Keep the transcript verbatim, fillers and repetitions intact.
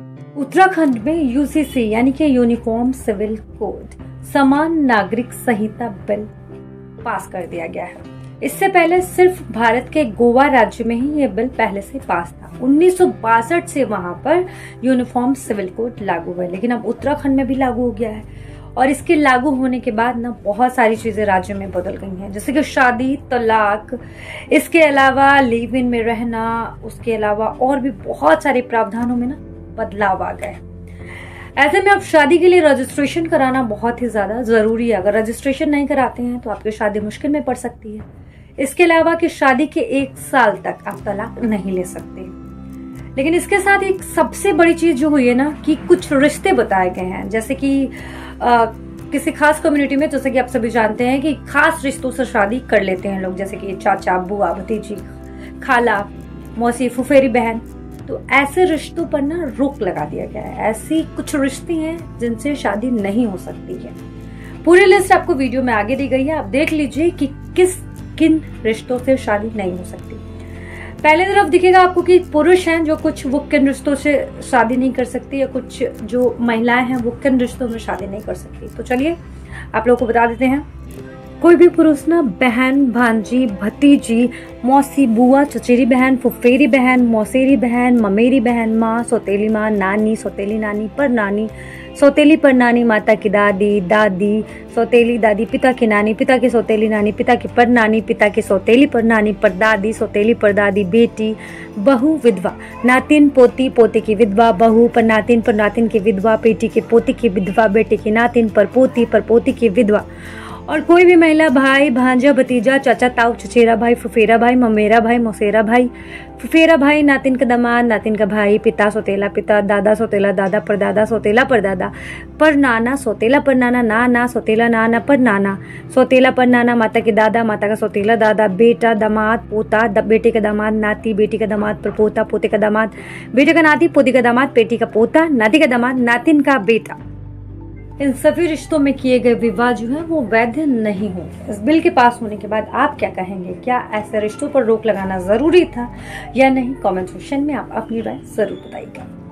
उत्तराखंड में यूसीसी यानी कि यूनिफॉर्म सिविल कोड समान नागरिक संहिता बिल पास कर दिया गया है। इससे पहले सिर्फ भारत के गोवा राज्य में ही ये बिल पहले से पास था। उन्नीस सौ बासठ से वहां पर यूनिफॉर्म सिविल कोड लागू हुआ, लेकिन अब उत्तराखंड में भी लागू हो गया है। और इसके लागू होने के बाद ना बहुत सारी चीजें राज्य में बदल गई हैं, जैसे कि शादी, तलाक, इसके अलावा लिव इन में रहना, उसके अलावा और भी बहुत सारे प्रावधानों में ना बदलाव आ गए। ऐसे में अब शादी के लिए रजिस्ट्रेशन कराना बहुत ही ज्यादा जरूरी है। अगर रजिस्ट्रेशन नहीं कराते हैं तो आपकी शादी मुश्किल में पड़ सकती है। इसके अलावा कि शादी के एक साल तक आप तलाक नहीं ले सकते। लेकिन इसके साथ एक सबसे बड़ी चीज जो हुई है ना कि कुछ रिश्ते बताए गए हैं, जैसे कि आ, किसी खास कम्युनिटी में, जैसे कि आप सभी जानते हैं कि खास रिश्तों से शादी कर लेते हैं लोग, जैसे कि चाचा, बुआ, भतीजी, खाला, मौसी, फुफेरी बहन। तो ऐसे रिश्तों पर ना रोक लगा दिया गया है। ऐसी कुछ रिश्ते हैं जिनसे शादी नहीं हो सकती है। पूरी लिस्ट आपको वीडियो में आगे दी गई है, आप देख लीजिए कि किस किन रिश्तों से शादी नहीं हो सकती। पहले तरफ दिखेगा आपको कि पुरुष हैं जो कुछ वो किन रिश्तों से शादी नहीं कर सकती, या कुछ जो महिलाएं हैं वो किन रिश्तों में शादी नहीं कर सकती। तो चलिए आप लोगों को बता देते हैं। कोई भी पुरुष ना बहन, भांजी, भतीजी, मौसी, बुआ, चचेरी बहन, फुफेरी बहन, मौसेरी बहन, ममेरी बहन, माँ, सौतेली माँ, नानी, सौतेली नानी, पर नानी, सौतेली पर नानी, माता की दादी, दादी, सौतेली दादी, पिता की नानी, पिता की सौतेली नानी, पिता की पर नानी, पिता की सौतेली पर नानी, पर दादी, सौतेली पर दादी, बेटी, बहू, विधवा, नातिन, पोती, पोते की विधवा, बहू पर नातिन, पर नातिन की विधवा, बेटी के पोते की विधवा, बेटे की नातिन, पर पोती, पर पोती की विधवा। और कोई भी महिला भाई, भांजा, भतीजा, चाचा, ताऊ, चचेरा भाई, फुफेरा भाई, ममेरा भाई, मौसेरा भाई, फुफेरा भाई, नातिन का दामाद, नातिन का भाई, पिता सौतेला पिता, दादा सौतेला दादा, परदादा सौतेला परदादा, पर नाना सौतेला पर नाना, नाना सौतेला नाना, पर नाना सौतेला पर नाना, माता के दादा, माता का सौतेला दादा, बेटा, दामाद, पोता, बेटे का दामाद, नाती, बेटी का दामाद, पर पोता, पोते का दामाद, बेटे का नाती, पोती का दामाद, बेटी का पोता, नाती का दामाद, नातिन का बेटा। इन सभी रिश्तों में किए गए विवाह जो है वो वैध नहीं होंगे। इस बिल के पास होने के बाद आप क्या कहेंगे? क्या ऐसे रिश्तों पर रोक लगाना जरूरी था या नहीं? कमेंट सेक्शन में आप अपनी राय जरूर बताइएगा।